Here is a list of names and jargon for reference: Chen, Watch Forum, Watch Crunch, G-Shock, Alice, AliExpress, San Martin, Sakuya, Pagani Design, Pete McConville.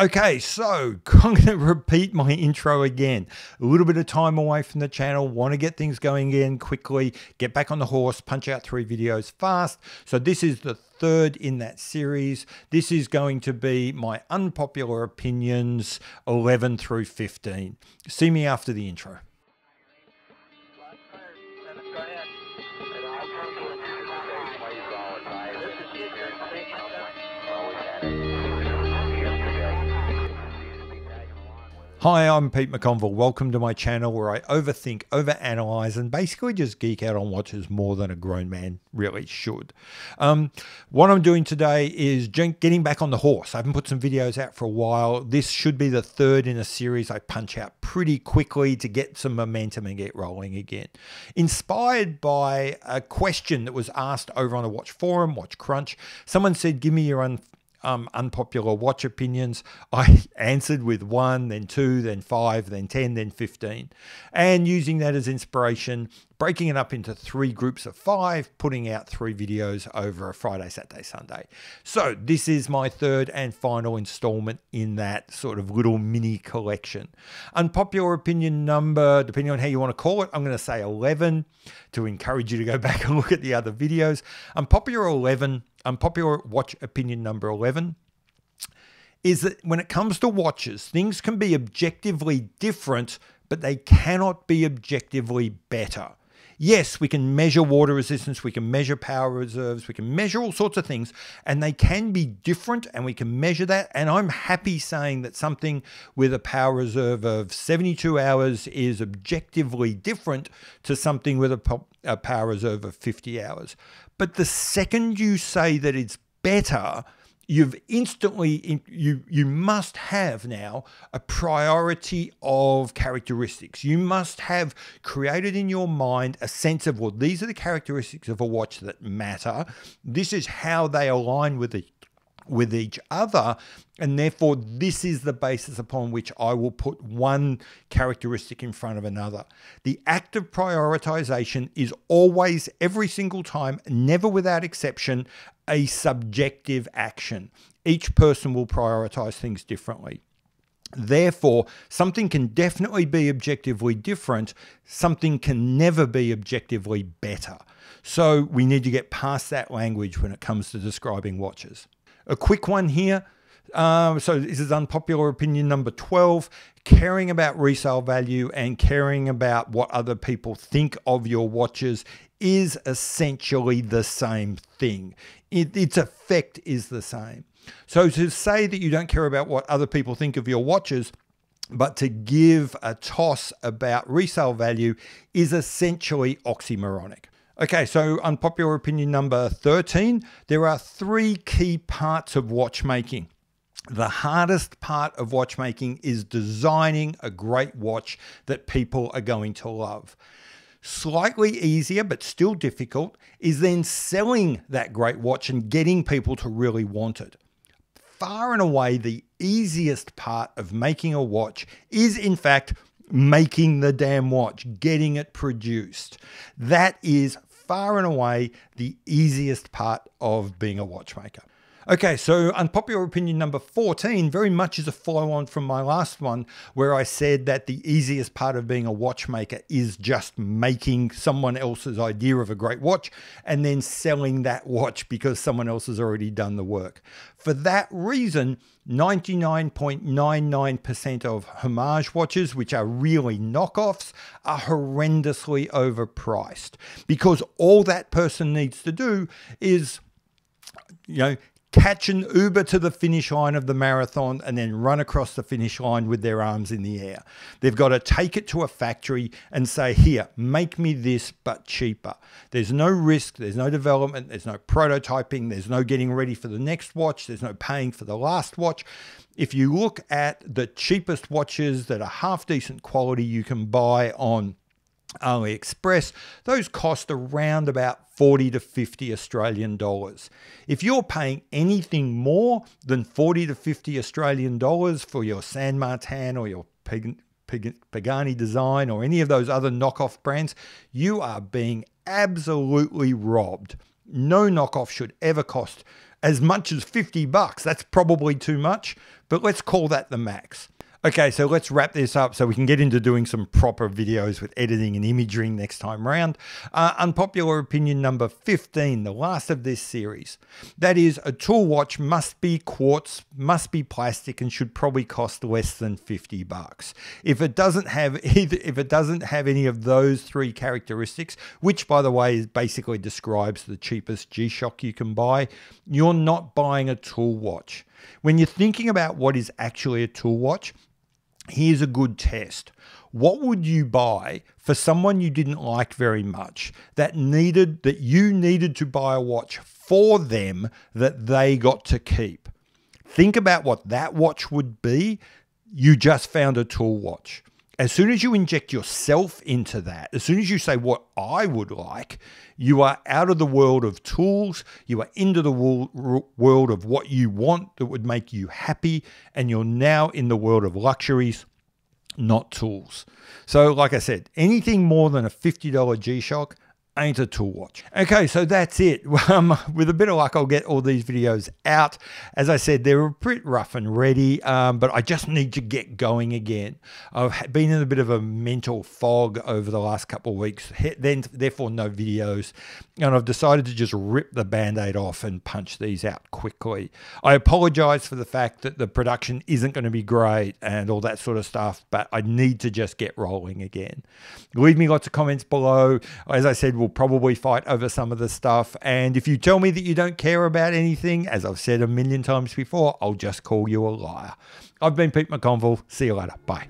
Okay, so I'm going to repeat my intro again. A little bit of time away from the channel, want to get things going again quickly, get back on the horse, punch out 3 videos fast. So this is the third in that series. This is going to be my unpopular opinions 11 through 15. See me after the intro. Hi, I'm Pete McConville. Welcome to my channel where I overthink, overanalyze, and basically just geek out on watches more than a grown man really should. What I'm doing today is getting back on the horse. I haven't put some videos out for a while. This should be the third in a series I punch out pretty quickly to get some momentum and get rolling again. Inspired by a question that was asked over on a Watch Forum, Watch Crunch. Someone said, give me your unpopular watch opinions. I answered with 1, then 2, then 5, then 10, then 15. And using that as inspiration, breaking it up into 3 groups of 5, putting out 3 videos over a Friday, Saturday, Sunday. So this is my third and final installment in that sort of little mini collection. Unpopular opinion number, depending on how you want to call it, I'm going to say 11 to encourage you to go back and look at the other videos. Unpopular 11. Unpopular watch opinion number 11 is that when it comes to watches, things can be objectively different, but they cannot be objectively better. Yes, we can measure water resistance, we can measure power reserves, we can measure all sorts of things, and they can be different, and we can measure that. And I'm happy saying that something with a power reserve of 72 hours is objectively different to something with a power reserve of 50 hours. But the second you say that it's better, you've instantly, you must have now a priority of characteristics. You must have created in your mind a sense of, well, these are the characteristics of a watch that matter. This is how they align with each other. And therefore, this is the basis upon which I will put one characteristic in front of another. The act of prioritization is always, every single time, never without exception, a subjective action. Each person will prioritize things differently. Therefore, something can definitely be objectively different. Something can never be objectively better. So we need to get past that language when it comes to describing watches. A quick one here. So this is unpopular opinion number 12, caring about resale value and caring about what other people think of your watches is essentially the same thing. Its effect is the same. So to say that you don't care about what other people think of your watches, but to give a toss about resale value is essentially oxymoronic. Okay, so unpopular opinion number 13, there are 3 key parts of watchmaking. The hardest part of watchmaking is designing a great watch that people are going to love. Slightly easier, but still difficult, is then selling that great watch and getting people to really want it. Far and away, the easiest part of making a watch is, in fact, making the damn watch, getting it produced. That is far and away the easiest part of being a watchmaker. Okay, so unpopular opinion number 14 very much is a follow-on from my last one where I said that the easiest part of being a watchmaker is just making someone else's idea of a great watch and then selling that watch because someone else has already done the work. For that reason, 99.99% of homage watches, which are really knockoffs, are horrendously overpriced because all that person needs to do is, you know, catch an Uber to the finish line of the marathon and then run across the finish line with their arms in the air. They've got to take it to a factory and say, here, make me this but cheaper. There's no risk, there's no development, there's no prototyping, there's no getting ready for the next watch, there's no paying for the last watch. If you look at the cheapest watches that are half decent quality you can buy on AliExpress, those cost around about 40 to 50 Australian dollars. If you're paying anything more than 40 to 50 Australian dollars for your San Martin or your Pagani Design or any of those other knockoff brands, you are being absolutely robbed. No knockoff should ever cost as much as 50 bucks. That's probably too much, but let's call that the max. Okay, so let's wrap this up so we can get into doing some proper videos with editing and imaging next time around. Unpopular opinion number 15, the last of this series. That is, a tool watch must be quartz, must be plastic, and should probably cost less than 50 bucks. If it doesn't have either, if it doesn't have any of those three characteristics, which by the way is basically describes the cheapest G-Shock you can buy, you're not buying a tool watch. When you're thinking about what is actually a tool watch, here's a good test. What would you buy for someone you didn't like very much that you needed to buy a watch for them that they got to keep? Think about what that watch would be. You just found a tool watch. As soon as you inject yourself into that, as soon as you say what I would like, you are out of the world of tools, you are into the world of what you want that would make you happy, and you're now in the world of luxuries, not tools. So like I said, anything more than a $50 G-Shock ain't a tool watch. Okay, so that's it. With a bit of luck, I'll get all these videos out. As I said, they were pretty rough and ready, but I just need to get going again. I've been in a bit of a mental fog over the last couple of weeks, therefore no videos, and I've decided to just rip the Band-Aid off and punch these out quickly. I apologize for the fact that the production isn't going to be great and all that sort of stuff, but I need to just get rolling again. Leave me lots of comments below. As I said, we'll probably fight over some of the stuff, and if you tell me that you don't care about anything, as I've said a million times before, I'll just call you a liar. I've been Pete McConville. See you later. Bye.